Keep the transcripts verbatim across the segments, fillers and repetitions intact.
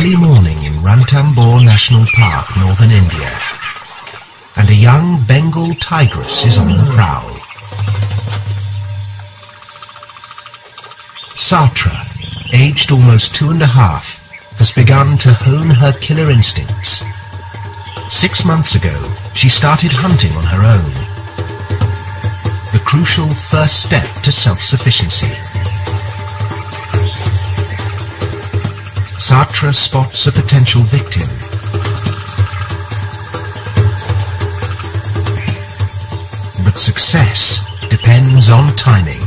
early morning in Ranthambore National Park, northern India, and a young Bengal tigress is on the prowl. Sartra, aged almost two and a half, has begun to hone her killer instincts. Six months ago, she started hunting on her own, the crucial first step to self-sufficiency. Sartra spots a potential victim. But success depends on timing.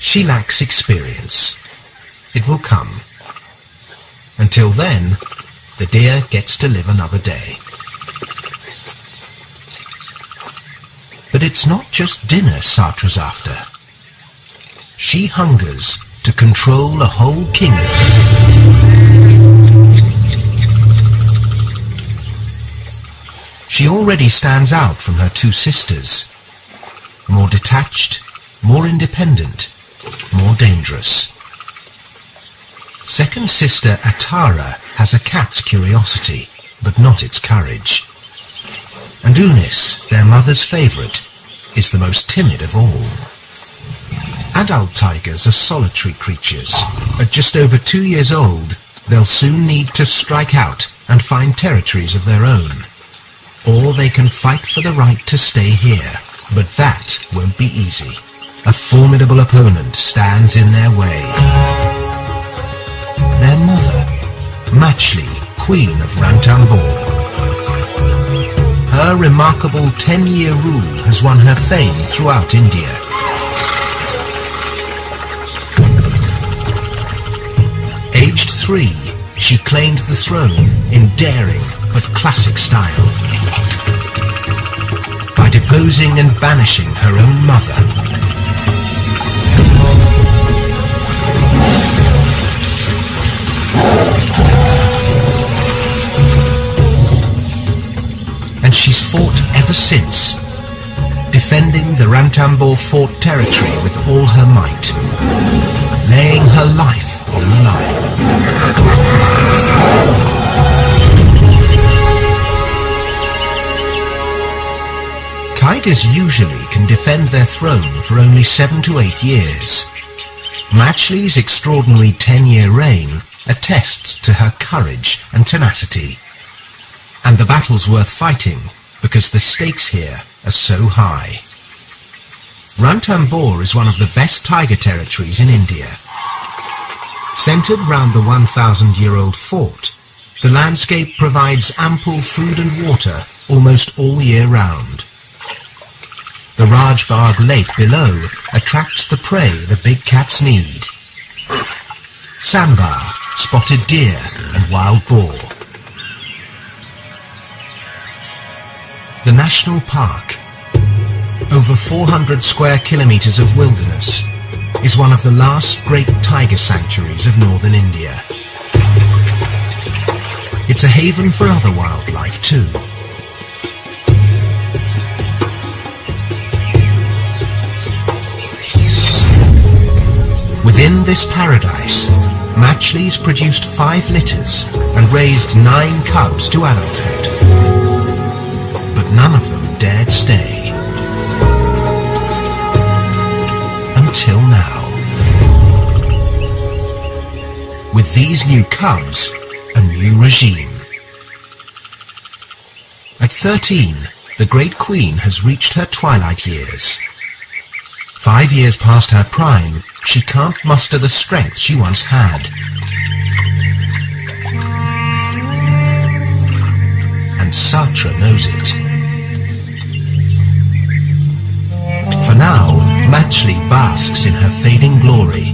She lacks experience. It will come. Until then, the deer gets to live another day. But it's not just dinner Sartra's after. She hungers to control a whole kingdom. She already stands out from her two sisters. More detached, more independent, more dangerous. Second sister Atara has a cat's curiosity, but not its courage. And Unis, their mother's favourite, is the most timid of all. Adult tigers are solitary creatures. At just over two years old, they'll soon need to strike out and find territories of their own. Or they can fight for the right to stay here, but that won't be easy. A formidable opponent stands in their way. Their mother, Machli, Queen of Ranthambore. Her remarkable ten-year rule has won her fame throughout India. Aged three, she claimed the throne in daring but classic style, by deposing and banishing her own mother. And she's fought ever since, defending the Ranthambore Fort territory with all her might, laying her life on the line. Tigers usually can defend their throne for only seven to eight years. Machli's extraordinary ten-year reign attests to her courage and tenacity. And the battle's worth fighting, because the stakes here are so high. Ranthambore is one of the best tiger territories in India. Centred round the one thousand year old fort, the landscape provides ample food and water almost all year round. The Rajbagh Lake below attracts the prey the big cats need. Sambar, spotted deer and wild boar. The national park, over four hundred square kilometres of wilderness, is one of the last great tiger sanctuaries of northern India. It's a haven for other wildlife too. Within this paradise, Machli's produced five litters and raised nine cubs to adulthood. But none of them dared stay. Until now. With these new cubs, a new regime. At thirteen, the Great Queen has reached her twilight years. Five years past her prime, she can't muster the strength she once had. And Sartra knows it. For now, Machli basks in her fading glory.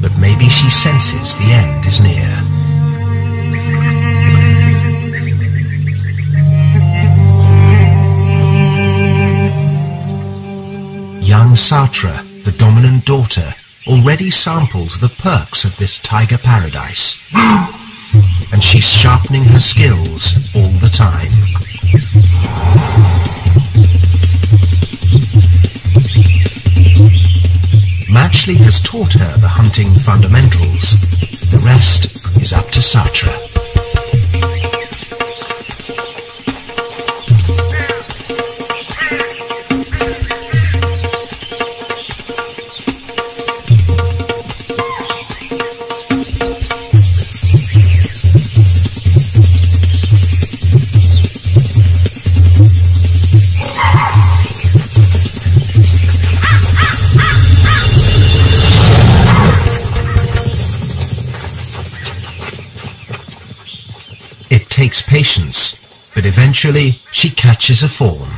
But Maybe she senses the end is near. Young Sartra, the dominant daughter, already samples the perks of this tiger paradise, and she's sharpening her skills all the time. Machli has taught her the hunting fundamentals. The rest is up to Sartra. It takes patience, but eventually she catches a form.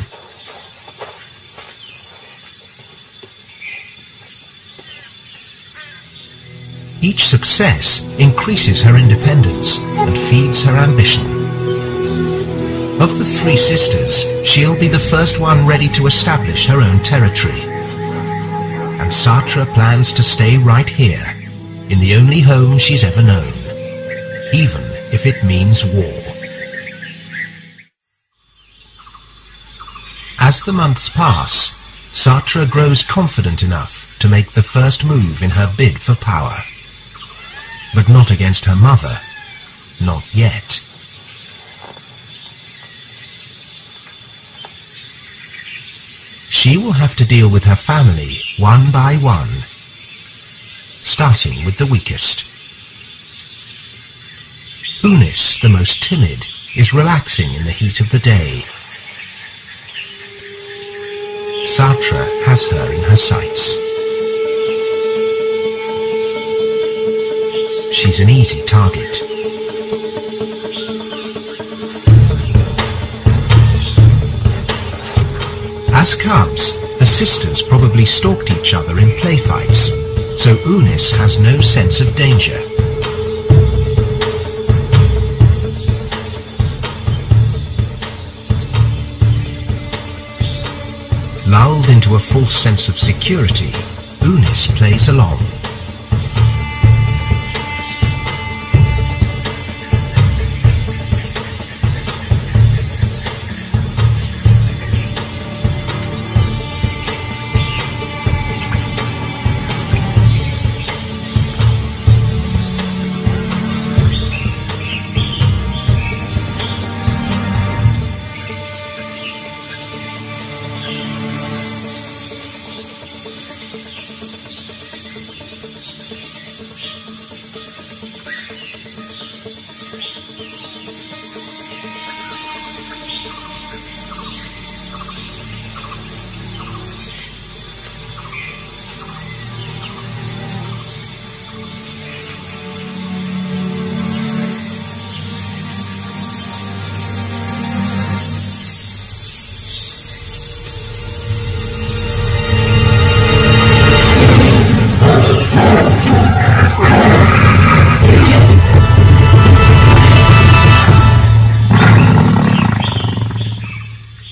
Each success increases her independence and feeds her ambition. Of the three sisters, she'll be the first one ready to establish her own territory. And Sartra plans to stay right here, in the only home she's ever known, even if it means war. As the months pass, Sartra grows confident enough to make the first move in her bid for power. But not against her mother. Not yet. She will have to deal with her family one by one, starting with the weakest. Unis, the most timid, is relaxing in the heat of the day. Sartra has her in her sights. She's an easy target. As cubs, the sisters probably stalked each other in play fights, so Unis has no sense of danger. Lulled into a false sense of security, Unis plays along.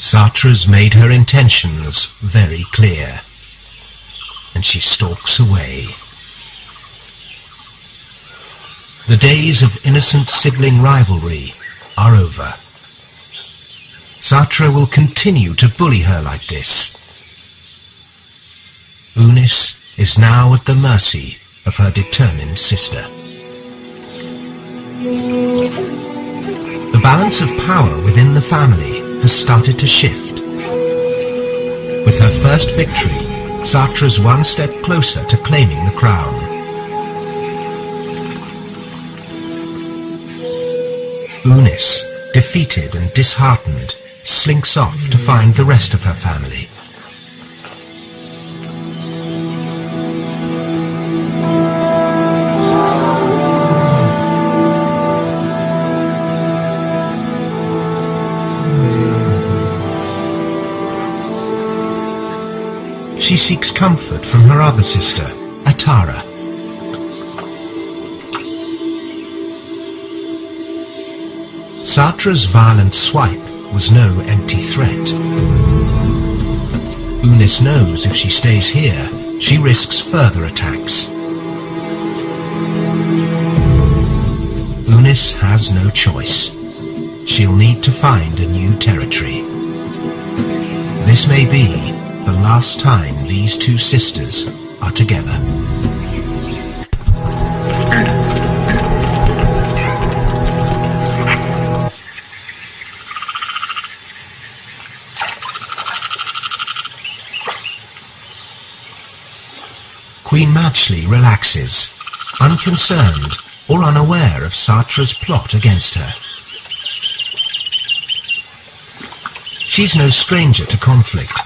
Sartra's made her intentions very clear, and she stalks away. The days of innocent sibling rivalry are over. Sartra will continue to bully her like this. Unis is now at the mercy of her determined sister. The balance of power within the family has started to shift. With her first victory, Sartra's one step closer to claiming the crown. Unis, defeated and disheartened, slinks off to find the rest of her family. She seeks comfort from her other sister, Atara. Sartra's violent swipe was no empty threat. Unis knows if she stays here, she risks further attacks. Unis has no choice. She'll need to find a new territory. This may be the last time these two sisters are together. Queen Machli relaxes, unconcerned or unaware of Sartra's plot against her. She's no stranger to conflict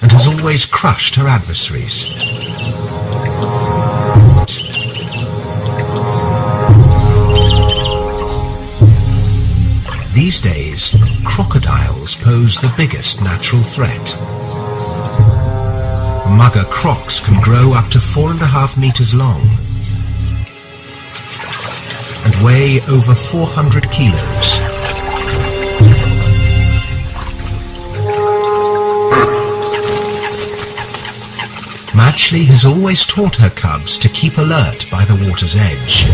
and has always crushed her adversaries. These days, crocodiles pose the biggest natural threat. Mugger crocs can grow up to four and a half meters long and weigh over four hundred kilos. Machli has always taught her cubs to keep alert by the water's edge,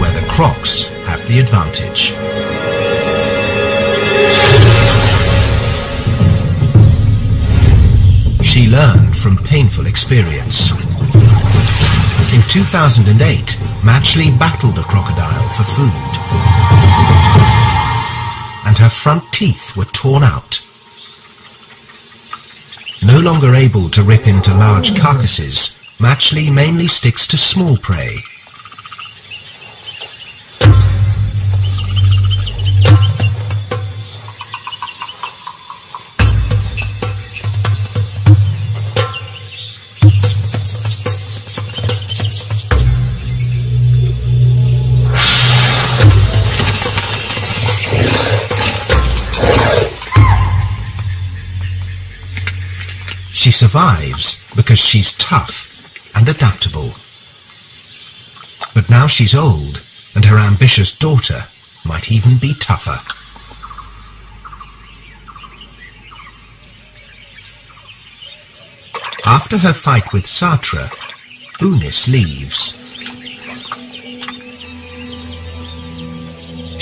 where the crocs have the advantage. She learned from painful experience. In two thousand eight, Machli battled a crocodile for food, and her front teeth were torn out. No longer able to rip into large carcasses, Machli mainly sticks to small prey. She survives because she's tough and adaptable. But now she's old, and her ambitious daughter might even be tougher. After her fight with Sartra, Unis leaves.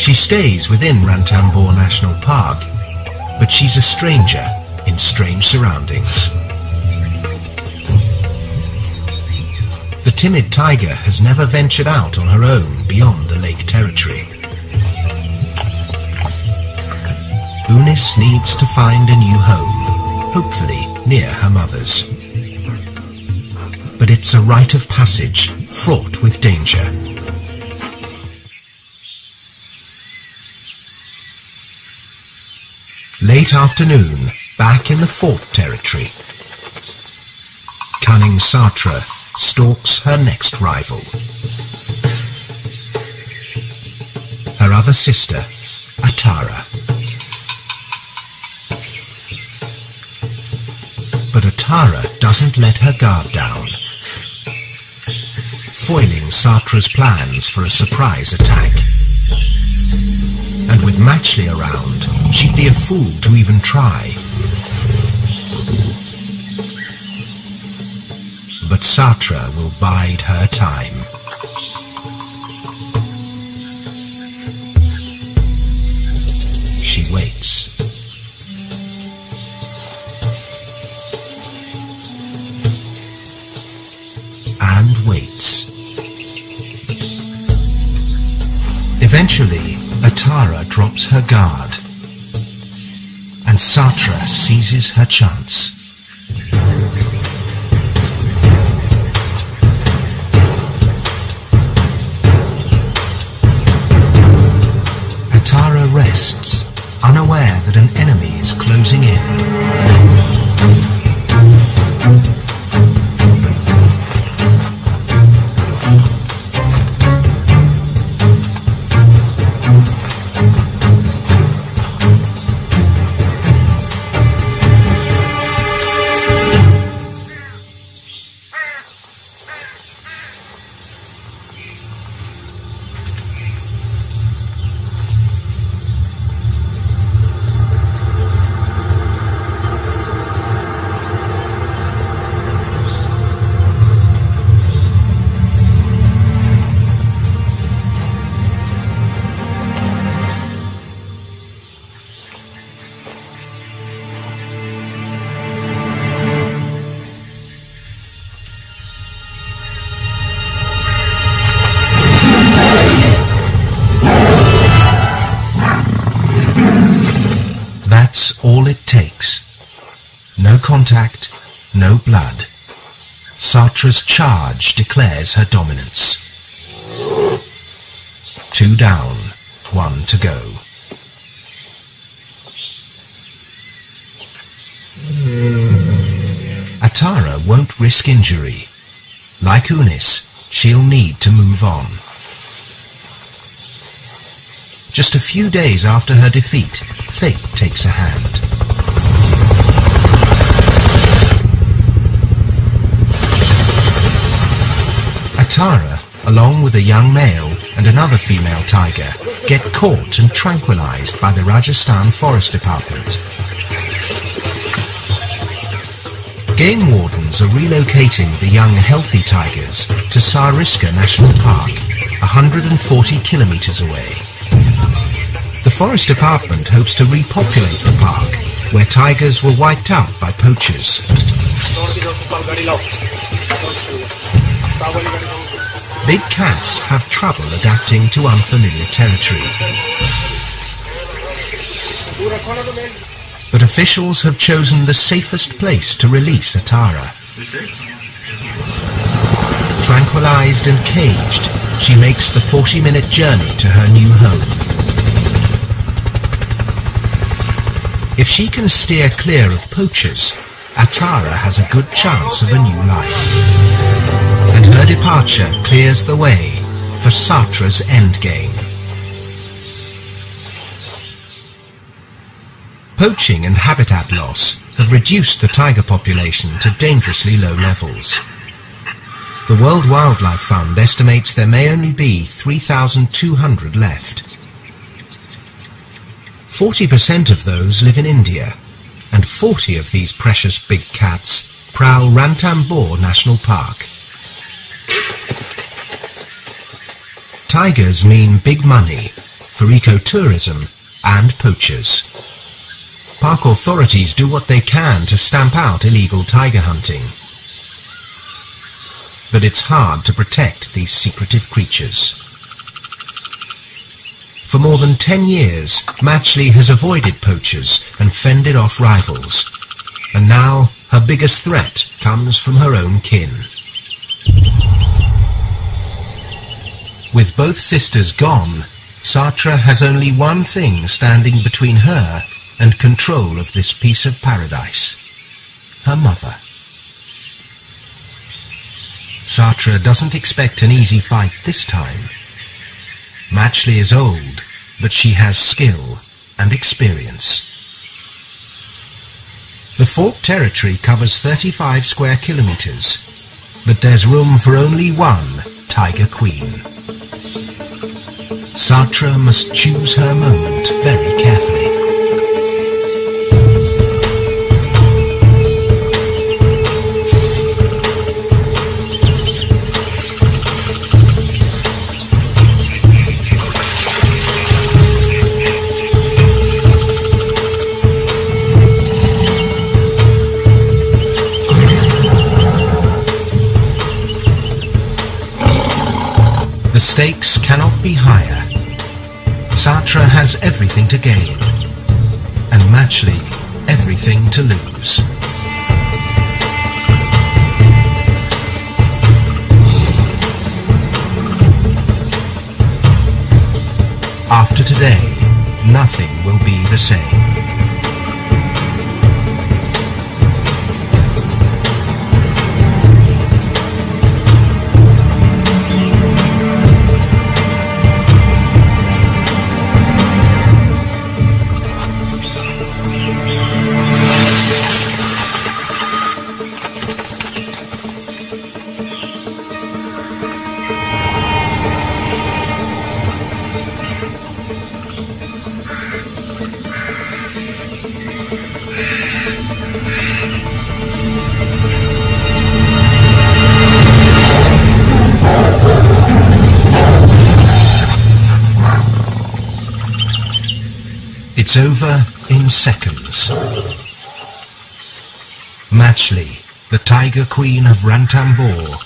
She stays within Ranthambore National Park, but she's a stranger in strange surroundings. The timid tiger has never ventured out on her own beyond the lake territory. Unis needs to find a new home, hopefully near her mother's. But it's a rite of passage fraught with danger. Late afternoon, back in the fort territory, cunning Sartra stalks her next rival. Her other sister, Atara. But Atara doesn't let her guard down, foiling Sartra's plans for a surprise attack. And with Machli around, she'd be a fool to even try. But Sartra will bide her time. She waits. And waits. Eventually, Atara drops her guard, and Sartra seizes her chance. Rests, unaware that an enemy is closing in. No contact, no blood. Sartra's charge declares her dominance. Two down, one to go. Atara won't risk injury. Like Unis, she'll need to move on. Just a few days after her defeat, fate takes a hand. Atara, along with a young male and another female tiger, get caught and tranquilized by the Rajasthan Forest Department. Game wardens are relocating the young healthy tigers to Sariska National Park, one hundred forty kilometers away. The Forest Department hopes to repopulate the park, where tigers were wiped out by poachers. Big cats have trouble adapting to unfamiliar territory. But officials have chosen the safest place to release Atara. Tranquilized and caged, she makes the forty-minute journey to her new home. If she can steer clear of poachers, Atara has a good chance of a new life. And her departure clears the way for Sartra's endgame. Poaching and habitat loss have reduced the tiger population to dangerously low levels. The World Wildlife Fund estimates there may only be three thousand two hundred left. forty percent of those live in India, and forty of these precious big cats prowl Ranthambore National Park. Tigers mean big money for ecotourism and poachers. Park authorities do what they can to stamp out illegal tiger hunting, but it's hard to protect these secretive creatures. For more than ten years, Machli has avoided poachers and fended off rivals. And now, her biggest threat comes from her own kin. With both sisters gone, Sartra has only one thing standing between her and control of this piece of paradise: her mother. Sartra doesn't expect an easy fight this time. Machli is old, but she has skill and experience. The fort territory covers thirty-five square kilometers, but there's room for only one tiger queen. Sartra must choose her moment very carefully. The stakes cannot be higher. Sartra has everything to gain, and Machli everything to lose. After today, nothing will be the same. It's over in seconds. Machli, the tiger queen of Ranthambore,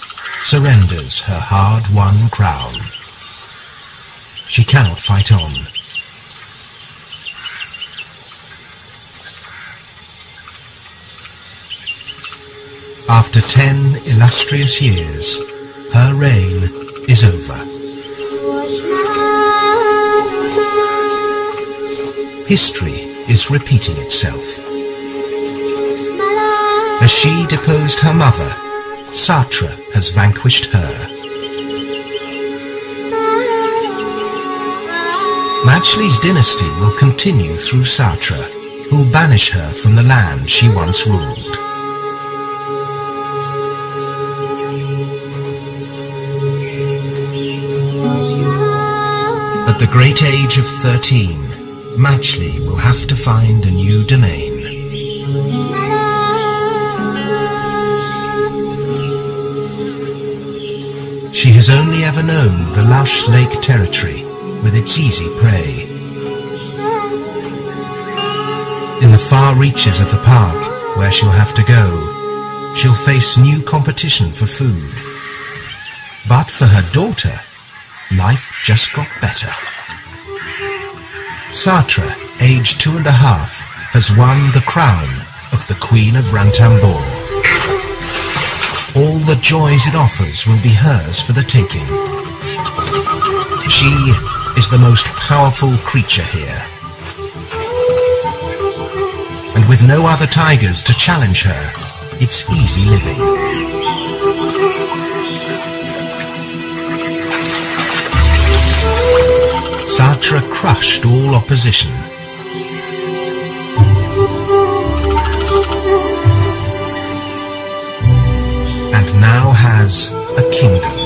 surrenders her hard-won crown. She cannot fight on. After ten illustrious years, her reign is over. History is repeating itself. As she deposed her mother, Sartra has vanquished her. Machli's dynasty will continue through Sartra, who'll banish her from the land she once ruled. At the great age of thirteen, Machli will have to find a new domain. She has only ever known the lush lake territory with its easy prey. In the far reaches of the park, where she'll have to go, she'll face new competition for food. But for her daughter, life just got better. Sartra, aged two and a half, has won the crown of the Queen of Ranthambore. All the joys it offers will be hers for the taking. She is the most powerful creature here. And with no other tigers to challenge her, it's easy living. Sartra crushed all opposition. And now has a kingdom.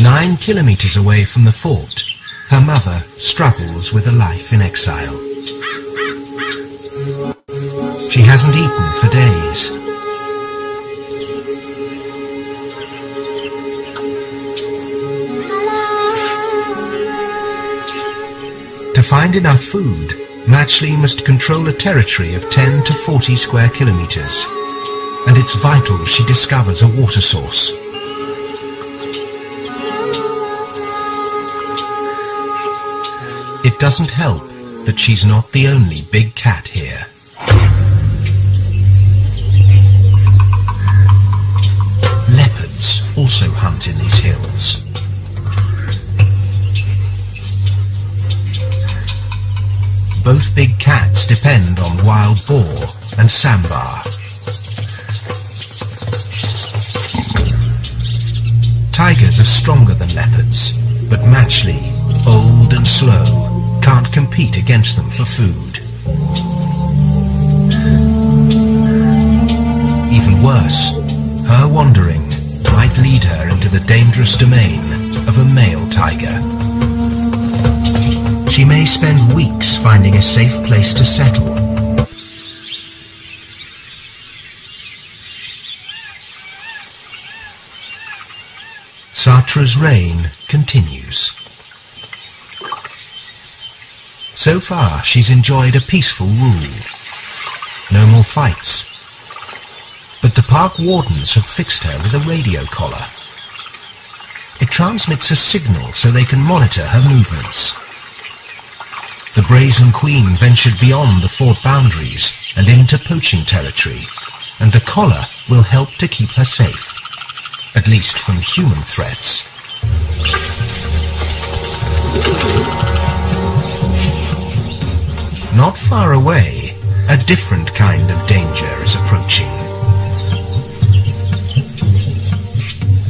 Nine kilometers away from the fort, her mother struggles with a life in exile. She hasn't eaten for days. To find enough food, Machli must control a territory of ten to forty square kilometers, and it's vital she discovers a water source. It doesn't help that she's not the only big cat here. Leopards also hunt in these hills. Both big cats depend on wild boar and sambar. Tigers are stronger than leopards, but Machli, old and slow, can't compete against them for food. Even worse, her wandering might lead her into the dangerous domain of a male tiger. She may spend weeks finding a safe place to settle. Sartra's reign continues. So far, she's enjoyed a peaceful rule. No more fights. But the park wardens have fixed her with a radio collar. It transmits a signal so they can monitor her movements. The brazen queen ventured beyond the fort boundaries and into poaching territory, and the collar will help to keep her safe, at least from human threats. Not far away, a different kind of danger is approaching.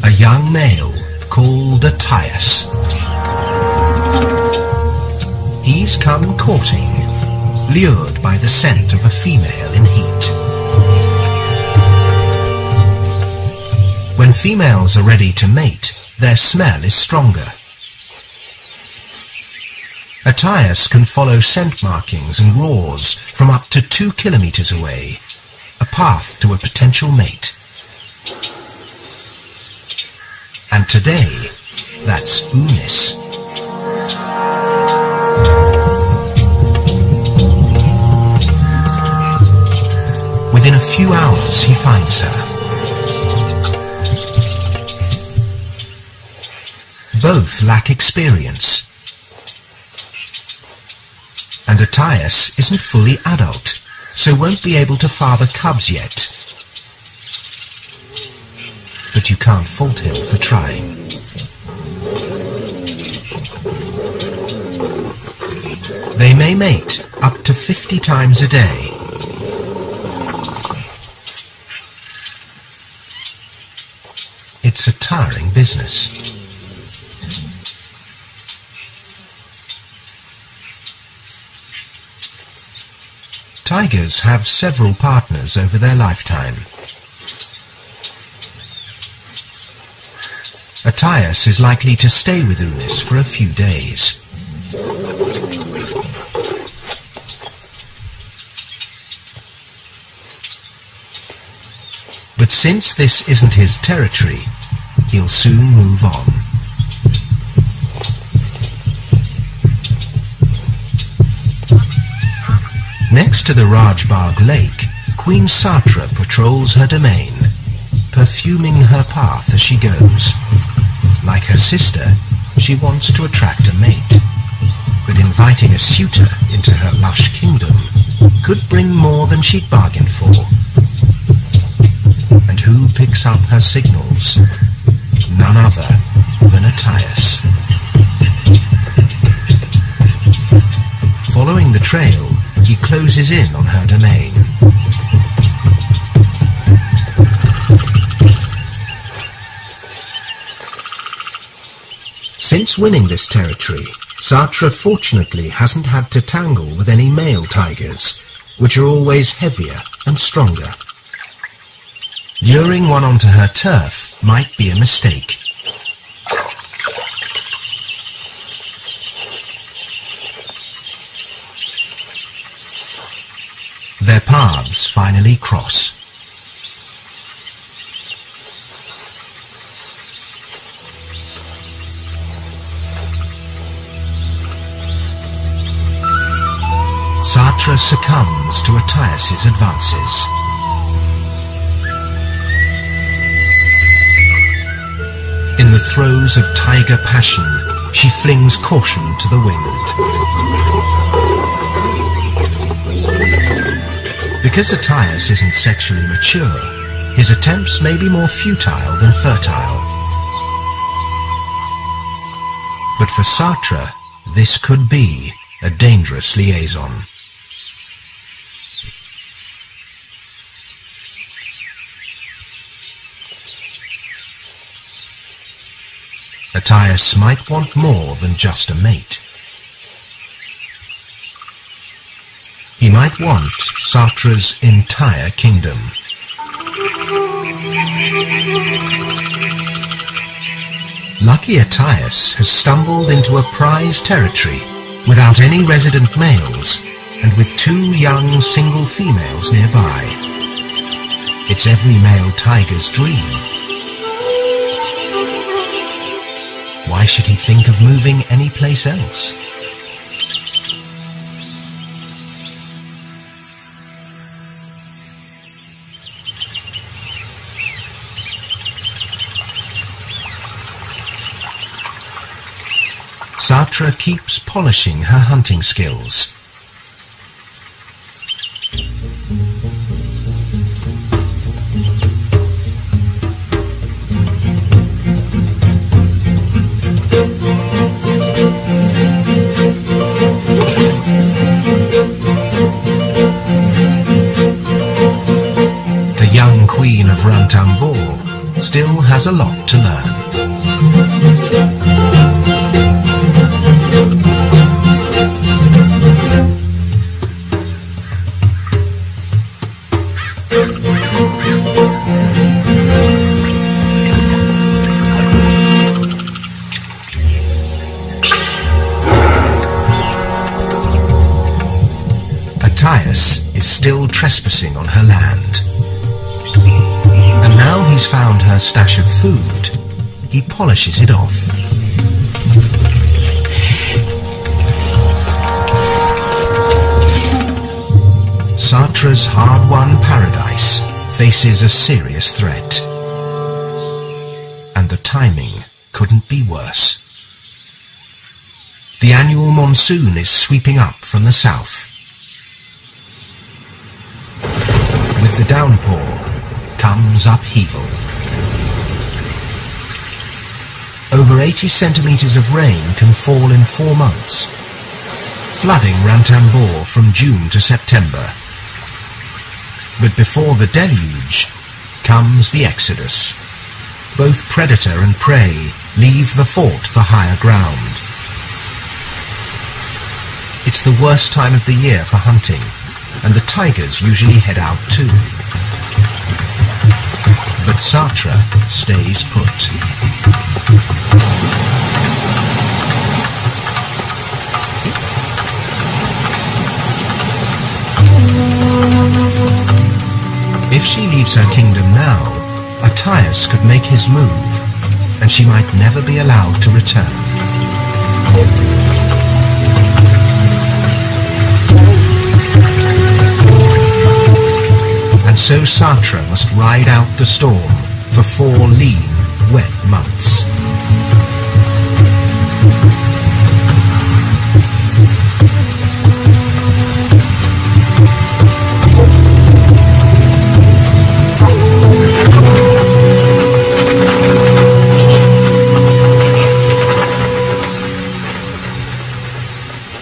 A young male called Atias. He's come courting, lured by the scent of a female in heat. When females are ready to mate, their smell is stronger. Atias can follow scent markings and roars from up to two kilometers away, a path to a potential mate. And today, that's Unis. few hours, he finds her. Both lack experience, and Atias isn't fully adult, so won't be able to father cubs yet. But you can't fault him for trying. They may mate up to fifty times a day. It's a tiring business. Tigers have several partners over their lifetime. Atias is likely to stay with Unis for a few days. But since this isn't his territory, he'll soon move on. Next to the Rajbagh Lake, Queen Sartra patrols her domain, perfuming her path as she goes. Like her sister, she wants to attract a mate, but inviting a suitor into her lush kingdom could bring more than she'd bargained for. And who picks up her signals? None other than Atias. Following the trail, he closes in on her domain. Since winning this territory, Sartra fortunately hasn't had to tangle with any male tigers, which are always heavier and stronger. Luring one onto her turf might be a mistake. Their paths finally cross. Sartra succumbs to Atias' advances. In the throes of tiger passion, she flings caution to the wind. Because Atias isn't sexually mature, his attempts may be more futile than fertile. But for Sartra, this could be a dangerous liaison. Atias might want more than just a mate. He might want Sartra's entire kingdom. Lucky Atias has stumbled into a prize territory without any resident males and with two young single females nearby. It's every male tiger's dream. Why should he think of moving anyplace else? Sartra keeps polishing her hunting skills. Queen of Ranthambore still has a lot to learn. Atias is still trespassing on her land. Now he's found her stash of food, he polishes it off. Sartra's hard-won paradise faces a serious threat. And the timing couldn't be worse. The annual monsoon is sweeping up from the south. With the downpour comes upheaval. Over eighty centimetres of rain can fall in four months, flooding Ranthambore from June to September. But before the deluge comes the exodus. Both predator and prey leave the fort for higher ground. It's the worst time of the year for hunting, and the tigers usually head out too. But Sartra stays put. If she leaves her kingdom now, Atias could make his move, and she might never be allowed to return. And so Sartra must ride out the storm for four lean, wet months.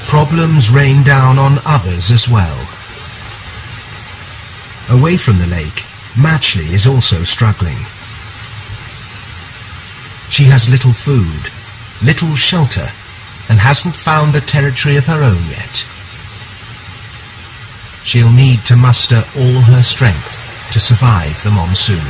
Problems rain down on others as well. Away from the lake, Machli is also struggling. She has little food, little shelter, and hasn't found a territory of her own yet. She'll need to muster all her strength to survive the monsoon.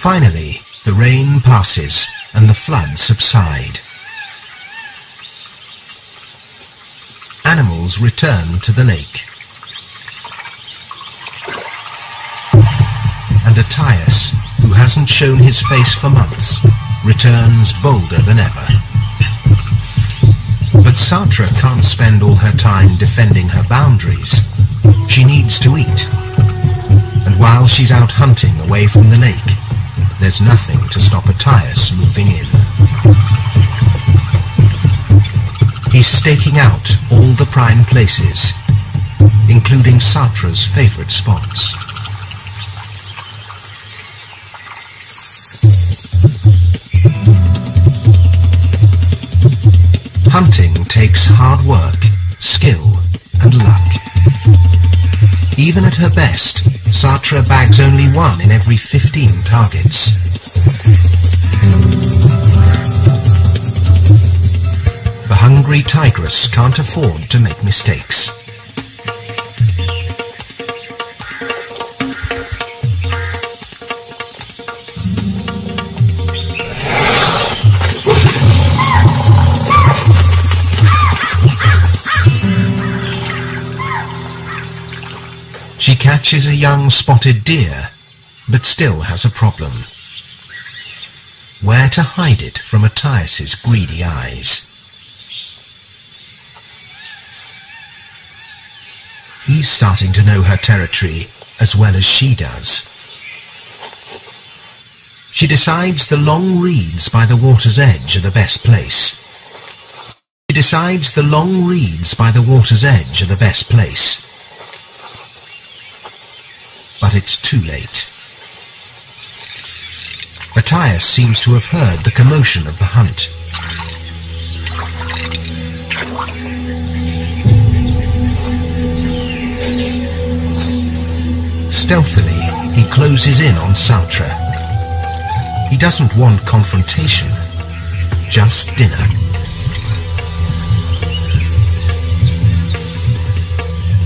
Finally, the rain passes and the floods subside. Animals return to the lake. And Atias, who hasn't shown his face for months, returns bolder than ever. But Sartra can't spend all her time defending her boundaries. She needs to eat. And while she's out hunting away from the lake, there's nothing to stop Atias moving in. He's staking out all the prime places, including Sartra's favourite spots. Hunting takes hard work, skill, and luck. Even at her best, Sartra bags only one in every fifteen targets. The hungry tigress can't afford to make mistakes. She catches a young spotted deer, but still has a problem. Where to hide it from Atias's greedy eyes? He's starting to know her territory as well as she does. She decides the long reeds by the water's edge are the best place. She decides the long reeds by the water's edge are the best place. But it's too late. Atias seems to have heard the commotion of the hunt. Stealthily, he closes in on Sartra. He doesn't want confrontation, just dinner.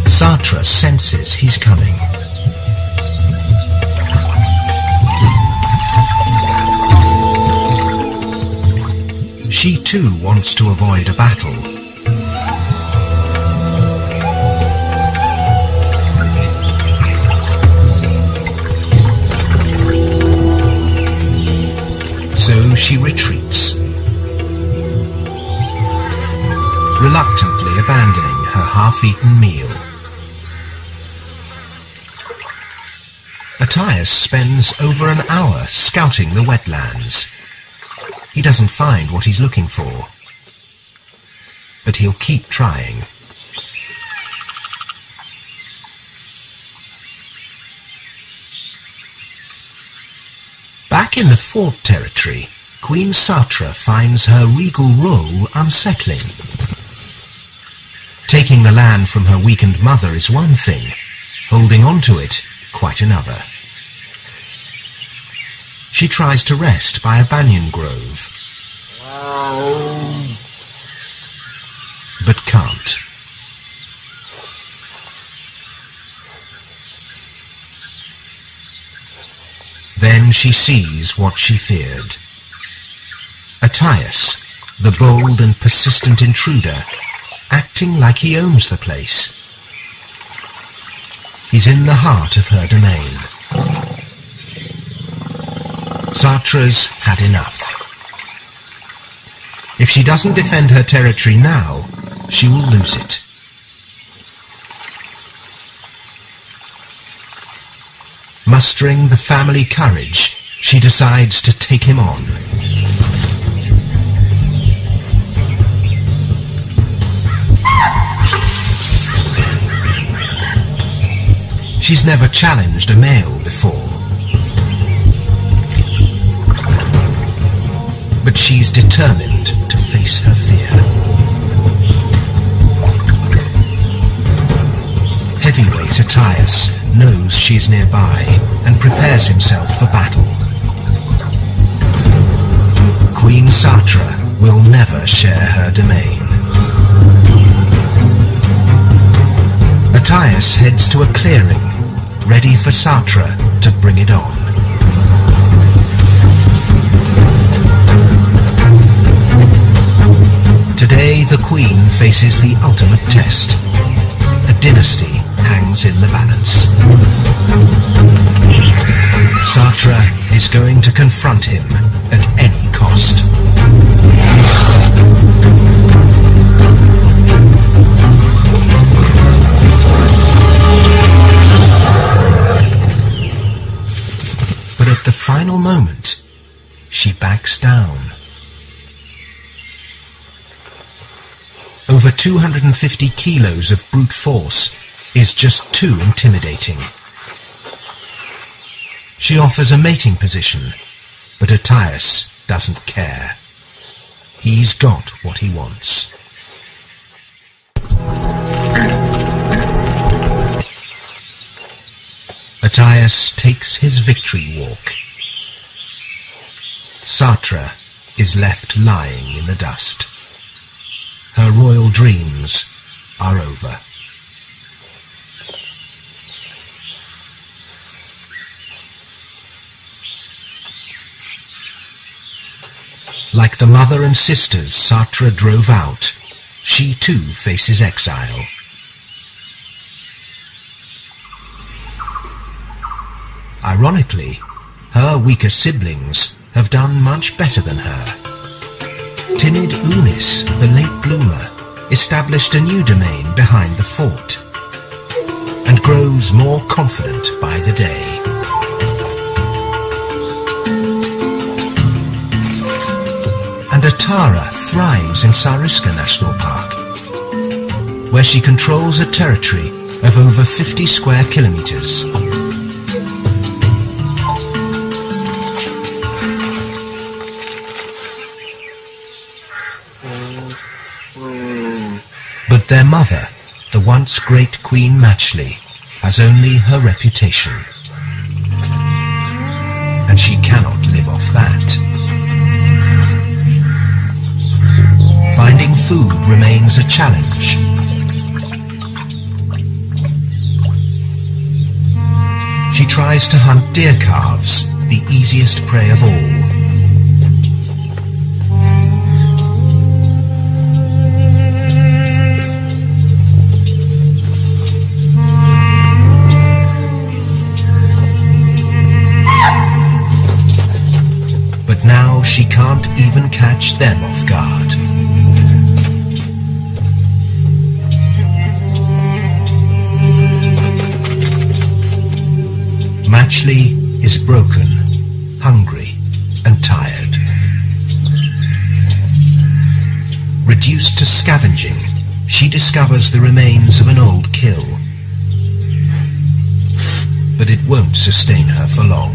Sartra senses he's coming. She too wants to avoid a battle. she retreats, reluctantly abandoning her half-eaten meal. Atias spends over an hour scouting the wetlands. He doesn't find what he's looking for, but he'll keep trying. Back in the fort territory, Queen Sartra finds her regal role unsettling. Taking the land from her weakened mother is one thing, holding on to it quite another. She tries to rest by a banyan grove, but can't. Then she sees what she feared. Atias, the bold and persistent intruder, acting like he owns the place. He's in the heart of her domain. Sartra's had enough. If she doesn't defend her territory now, she will lose it. Mustering the family courage, she decides to take him on. She's never challenged a male before, but she's determined to face her fear. Heavyweight Atias knows she's nearby and prepares himself for battle. Queen Sartra will never share her domain. Atias heads to a clearing, ready for Sartra to bring it on. Today the Queen faces the ultimate test. A dynasty hangs in the balance. Sartra is going to confront him at any cost. But at the final moment, she backs down. Over two hundred fifty kilos of brute force is just too intimidating. She offers a mating position, but Atias doesn't care. He's got what he wants. Atias takes his victory walk. Sartra is left lying in the dust. Her royal dreams are over. Like the mother and sisters Sartra drove out, she too faces exile. Ironically, her weaker siblings have done much better than her. Timid Unis, the late bloomer, established a new domain behind the fort and grows more confident by the day. Atara thrives in Sariska National Park, where she controls a territory of over fifty square kilometers. But their mother, the once great Queen Machli, has only her reputation, and she cannot live off that. Finding food remains a challenge. She tries to hunt deer calves, the easiest prey of all. But now she can't even catch them off guard. Machli is broken, hungry and tired. Reduced to scavenging, she discovers the remains of an old kill. But it won't sustain her for long.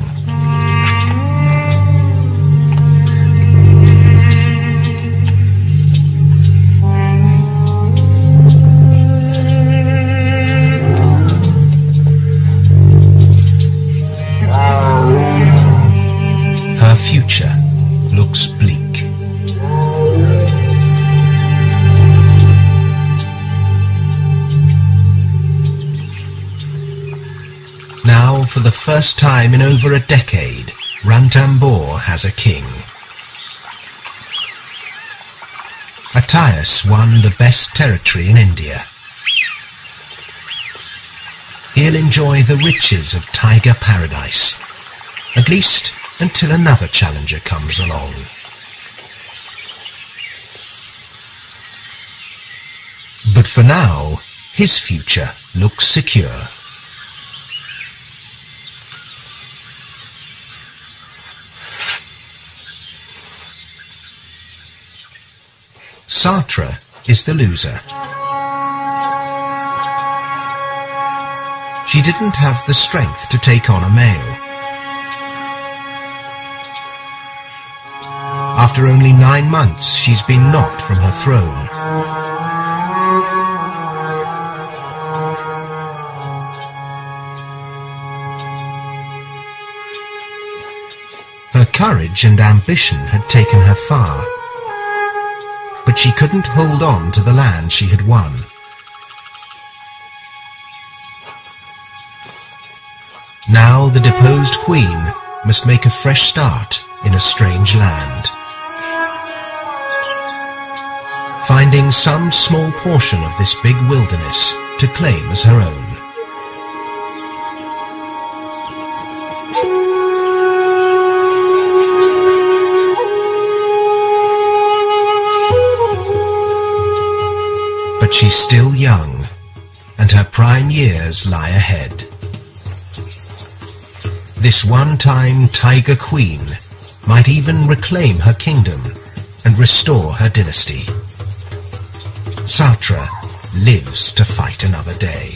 Her future looks bleak. Now, for the first time in over a decade, Ranthambore has a king. Atias won the best territory in India. He'll enjoy the riches of tiger paradise, at least until another challenger comes along. But for now, his future looks secure. Sartra is the loser. She didn't have the strength to take on a male. After only nine months, she's been knocked from her throne. Her courage and ambition had taken her far, but she couldn't hold on to the land she had won. Now the deposed queen must make a fresh start in a strange land, finding some small portion of this big wilderness to claim as her own. But she's still young, and her prime years lie ahead. This one-time tiger queen might even reclaim her kingdom and restore her dynasty. Sartra lives to fight another day.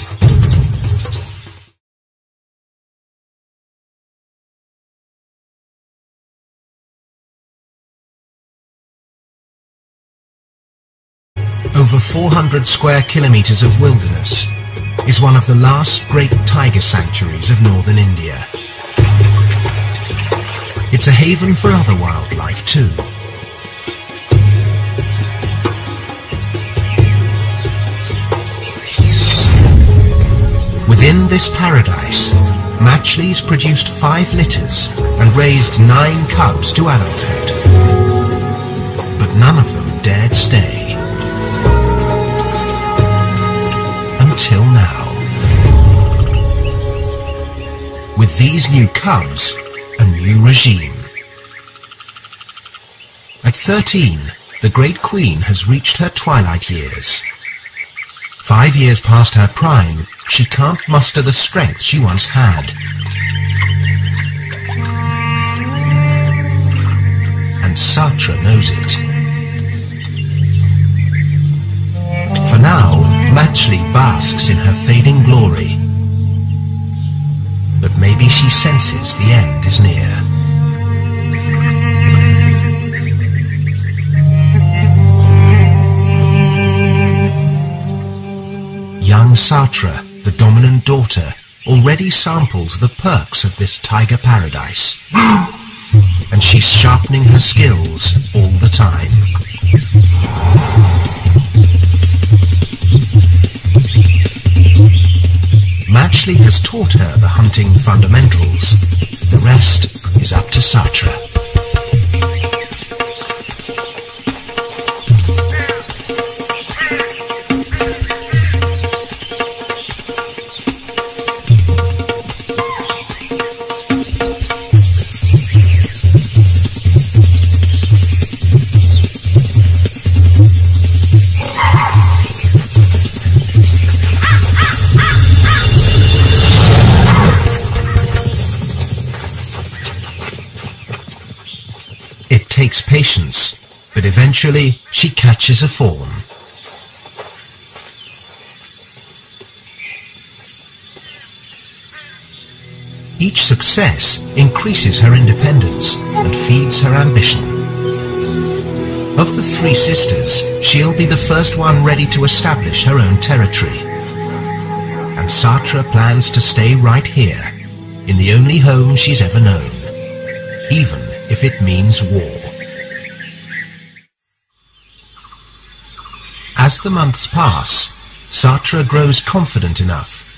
Over four hundred square kilometers of wilderness is one of the last great tiger sanctuaries of northern India. It's a haven for other wildlife too. Within this paradise, Machli's produced five litters and raised nine cubs to adulthood. But none of them dared stay. Until now. With these new cubs, a new regime. At thirteen, the Great Queen has reached her twilight years. Five years past her prime, she can't muster the strength she once had. And Sartra knows it. For now, Machli basks in her fading glory. But maybe she senses the end is near. Young Sartra, the dominant daughter, already samples the perks of this tiger paradise, and she's sharpening her skills all the time. Machli has taught her the hunting fundamentals. The rest is up to Sartra. patience, but eventually she catches a fawn. Each success increases her independence and feeds her ambition. Of the three sisters, she'll be the first one ready to establish her own territory. And Sartra plans to stay right here, in the only home she's ever known, even if it means war. As the months pass, Sartra grows confident enough .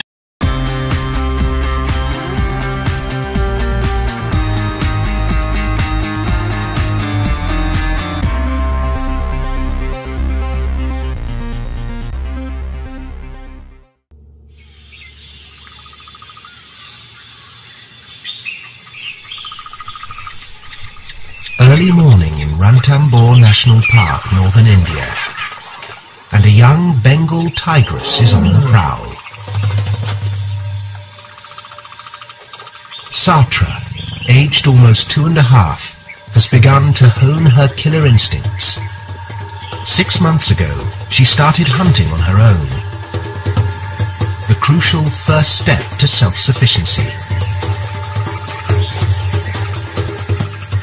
Early morning in Ranthambore National Park, northern India, and a young Bengal tigress is on the prowl. Sartra, aged almost two and a half, has begun to hone her killer instincts. Six months ago, she started hunting on her own, the crucial first step to self-sufficiency.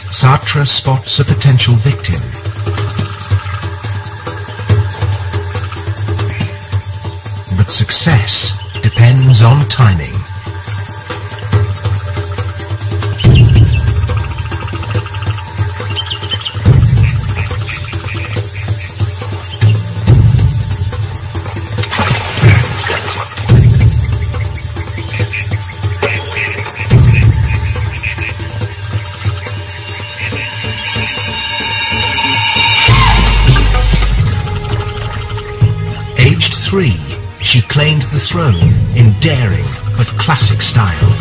Sartra spots a potential victim. But success depends on timing. Three, she claimed the throne in daring but classic style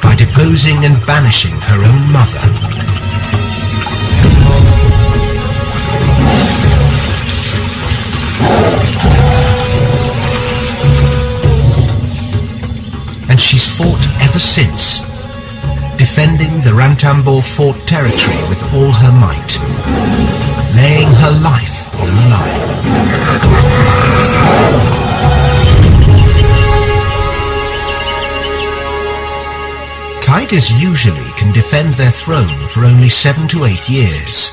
by deposing and banishing her own mother. And she's fought ever since, defending the Ranthambore Fort territory with all her might, laying her life on the line. Tigers usually can defend their throne for only seven to eight years.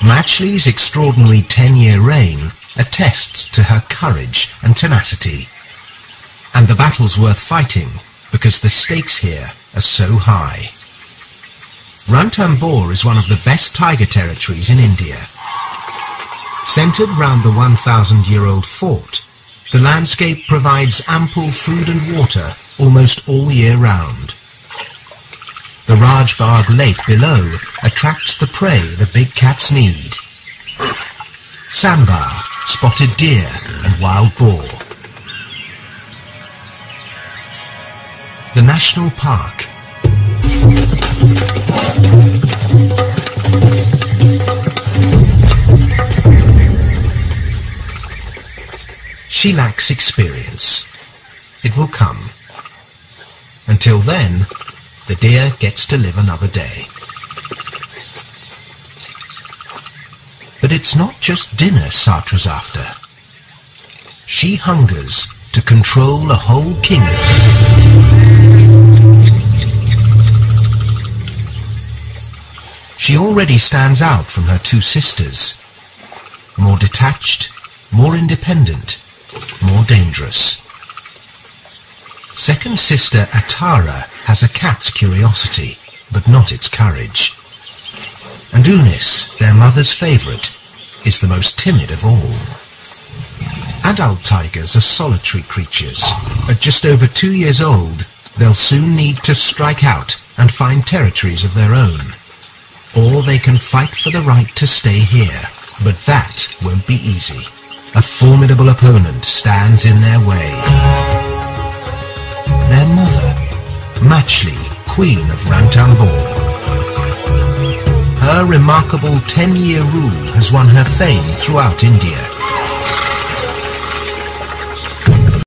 Machli's extraordinary ten-year reign attests to her courage and tenacity. And the battle's worth fighting because the stakes here are so high. Ranthambore is one of the best tiger territories in India. Centered round the one thousand year old fort, the landscape provides ample food and water almost all year round. The Rajbagh Lake below attracts the prey the big cats need. Sambar, spotted deer and wild boar. The national park. She lacks experience. It will come. Until then, the deer gets to live another day. But it's not just dinner Sartra's after. She hungers to control a whole kingdom. She already stands out from her two sisters. More detached, more independent, more dangerous. Second sister Atara has a cat's curiosity, but not its courage. And Unis, their mother's favourite, is the most timid of all. Adult tigers are solitary creatures. At just over two years old, they'll soon need to strike out and find territories of their own. Or they can fight for the right to stay here, but that won't be easy. A formidable opponent stands in their way. Their mother, Machli, Queen of Ranthambore. Her remarkable ten-year rule has won her fame throughout India.